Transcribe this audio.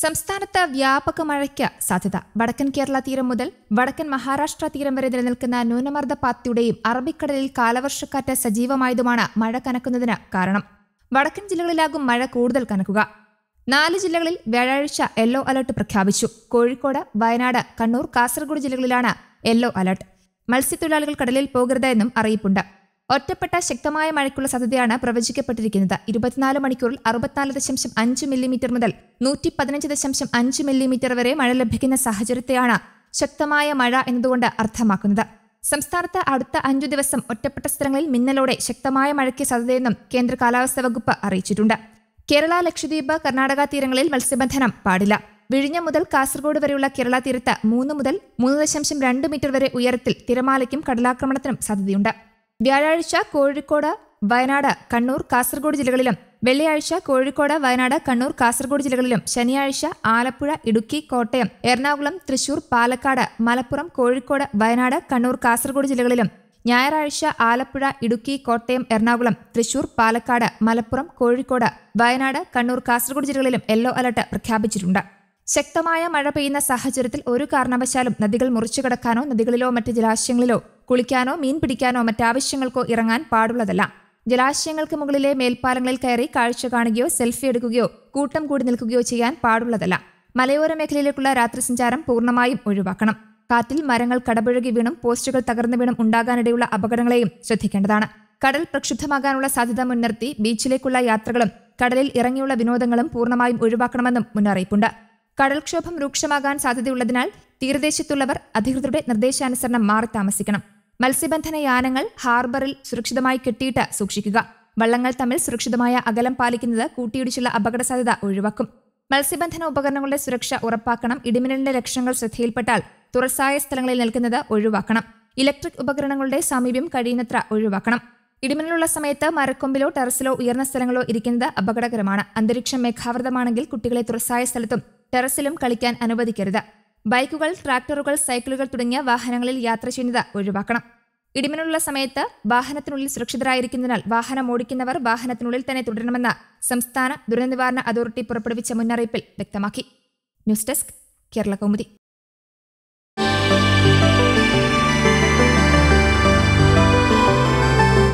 സംസ്ഥാനത്ത് വ്യാപക മഴയ്ക്ക് സാധ്യത. വടക്കൻ കേരള തീരം മുതൽ വടക്കൻ മഹാരാഷ്ട്ര തീരം വരെ നിലനിൽക്കുന്ന ന്യൂനമർദ്ദ പാത്തിയുടെയും അറബിക്കടലിൽ കാലവർഷക്കാറ്റ് സജീവമായതുമാണ് മഴ കനക്കുന്നതിന് കാരണം. വടക്കൻ ജില്ലകളിലാകും മഴ കൂടുതൽ കനക്കുക. 4 ജില്ലകളിൽ വ്യാഴാഴ്ച യെല്ലോ അലർട്ട് പ്രഖ്യാപിച്ചു. കോഴിക്കോട്, വയനാട്, കണ്ണൂർ, കാസർഗോഡ് ജില്ലകളിലാണ് യെല്ലോ അലർട്ട്. മത്സ്യത്തൊഴിലാളികൾ കടലിൽ പോകരുതെന്നും അറിയിപ്പുണ്ട്. ഒറ്റപ്പെട്ട ശക്തമായ മഴയ്ക്കുള്ള സാധ്യതയാണ് പ്രവചിക്കപ്പെട്ടിരിക്കുന്നത്. 24 മണിക്കൂറിൽ 64.5 മില്ലിമീറ്റർ മുതൽ 115.5 മില്ലിമീറ്റർ വരെ മഴ ലഭിക്കുന്ന സാഹചര്യത്തെയാണ് ശക്തമായ മഴ എന്നതുകൊണ്ട് അർത്ഥമാക്കുന്നത്. സംസ്ഥാനത്ത് അടുത്ത 5 ദിവസം ഒറ്റപ്പെട്ട സ്ഥലങ്ങളിൽ മിന്നലോടെ ശക്തമായ മഴയ്ക്ക് സാധ്യതയെന്നും കേന്ദ്ര കാലാവസ്ഥാ വകുപ്പ് അറിയിച്ചിട്ടുണ്ട്. കേരള, ലക്ഷദ്വീപ്, കർണാടക തീരങ്ങളിൽ മത്സ്യബന്ധനം പാടില്ല. വിഴിഞ്ഞം മുതൽ കാസർഗോഡ് വരെയുള്ള കേരള തീരത്ത് 3 മുതൽ 3.2 മീറ്റർ വരെ ഉയരത്തിൽ തിരമാലയ്ക്കും കടലാക്രമണത്തിനും സാധ്യതയുണ്ട്. വ്യാഴാഴ്ച കോഴിക്കോട്, വയനാട്, കണ്ണൂർ, കാസർഗോഡ് ജില്ലകളിലും വെള്ളിയാഴ്ച കോഴിക്കോട്, വയനാട്, കണ്ണൂർ, കാസർഗോഡ് ജില്ലകളിലും ശനിയാഴ്ച ആലപ്പുഴ, ഇടുക്കി, കോട്ടയം, എറണാകുളം, തൃശൂർ, പാലക്കാട്, മലപ്പുറം, കോഴിക്കോട്, വയനാട്, കണ്ണൂർ, കാസർഗോഡ് ജില്ലകളിലും ഞായറാഴ്ച ആലപ്പുഴ, ഇടുക്കി, കോട്ടയം, എറണാകുളം, തൃശൂർ, പാലക്കാട്, മലപ്പുറം, കോഴിക്കോട്, വയനാട്, കണ്ണൂർ, കാസർഗോഡ് ജില്ലകളിലും യെല്ലോ അലർട്ട് പ്രഖ്യാപിച്ചിട്ടുണ്ട്. ശക്തമായ മഴ പെയ്യുന്ന സാഹചര്യത്തിൽ ഒരു കാരണവശാലും നദികൾ മുറിച്ചു കടക്കാനോ നദികളിലോ മറ്റ് ജലാശയങ്ങളിലോ കുളിക്കാനോ മീൻ പിടിക്കാനോ മറ്റാവശ്യങ്ങൾക്കോ ഇറങ്ങാൻ പാടുള്ളതല്ല. ജലാശയങ്ങൾക്ക് മുകളിലെ മേൽപ്പാലങ്ങളിൽ കയറി കാഴ്ച കാണുകയോ സെൽഫി എടുക്കുകയോ കൂട്ടം കൂടി നിൽക്കുകയോ ചെയ്യാൻ പാടുള്ളതല്ല. മലയോര മേഖലയിലേക്കുള്ള രാത്രി സഞ്ചാരം പൂർണ്ണമായും ഒഴിവാക്കണം. കാറ്റിൽ മരങ്ങൾ കടപുഴകി വീണും പോസ്റ്റുകൾ തകർന്നു വീണും ഉണ്ടാകാനിടയുള്ള അപകടങ്ങളെയും ശ്രദ്ധിക്കേണ്ടതാണ്. കടൽ പ്രക്ഷുബ്ധമാകാനുള്ള സാധ്യത മുൻനിർത്തി ബീച്ചിലേക്കുള്ള യാത്രകളും കടലിൽ ഇറങ്ങിയുള്ള വിനോദങ്ങളും പൂർണ്ണമായും ഒഴിവാക്കണമെന്നും മുന്നറിയിപ്പുണ്ട്. കടൽക്ഷോഭം രൂക്ഷമാകാൻ സാധ്യതയുള്ളതിനാൽ തീരദേശത്തുള്ളവർ അധികൃതരുടെ നിർദ്ദേശാനുസരണം മാറി താമസിക്കണം. മത്സ്യബന്ധന യാനങ്ങൾ ഹാർബറിൽ സുരക്ഷിതമായി കെട്ടിയിട്ട് സൂക്ഷിക്കുക. വള്ളങ്ങൾ തമ്മിൽ സുരക്ഷിതമായ അകലം പാലിക്കുന്നത് കൂട്ടിയിടിച്ചുള്ള അപകട സാധ്യത ഒഴിവാക്കും. മത്സ്യബന്ധന ഉപകരണങ്ങളുടെ സുരക്ഷ ഉറപ്പാക്കണം. ഇടിമിന്നലിന്റെ ലക്ഷണങ്ങൾ ശ്രദ്ധയിൽപ്പെട്ടാൽ തുറസായ സ്ഥലങ്ങളിൽ നിൽക്കുന്നത് ഒഴിവാക്കണം. ഇലക്ട്രിക് ഉപകരണങ്ങളുടെ സമീപം കഴിയുന്നത്ര ഒഴിവാക്കണം. ഇടിമിന്നലുള്ള സമയത്ത് മരക്കൊമ്പിലോ ടെറസിലോ ഉയർന്ന സ്ഥലങ്ങളിലോ ഇരിക്കുന്നത് അപകടകരമാണ്. അന്തരീക്ഷം മേഘാവൃതമാണെങ്കിൽ കുട്ടികളെ തുറസായ സ്ഥലത്തും ടെറസിലും കളിക്കാൻ അനുവദിക്കരുത്. ബൈക്കുകൾ, ട്രാക്ടറുകൾ, സൈക്കിളുകൾ തുടങ്ങിയ വാഹനങ്ങളിൽ യാത്ര ചെയ്യുന്നത് ഒഴിവാക്കണം. ഇടിമിന്നലുള്ള സമയത്ത് വാഹനത്തിനുള്ളിൽ സുരക്ഷിതരായിരിക്കുന്നതിനാൽ വാഹനം ഓടിക്കുന്നവർ വാഹനത്തിനുള്ളിൽ തന്നെ തുടരണമെന്ന് സംസ്ഥാന ദുരന്തനിവാരണ അതോറിറ്റി പുറപ്പെടുവിച്ച മുന്നറിയിപ്പിൽ വ്യക്തമാക്കി. News desk, Kerala Kaumudi.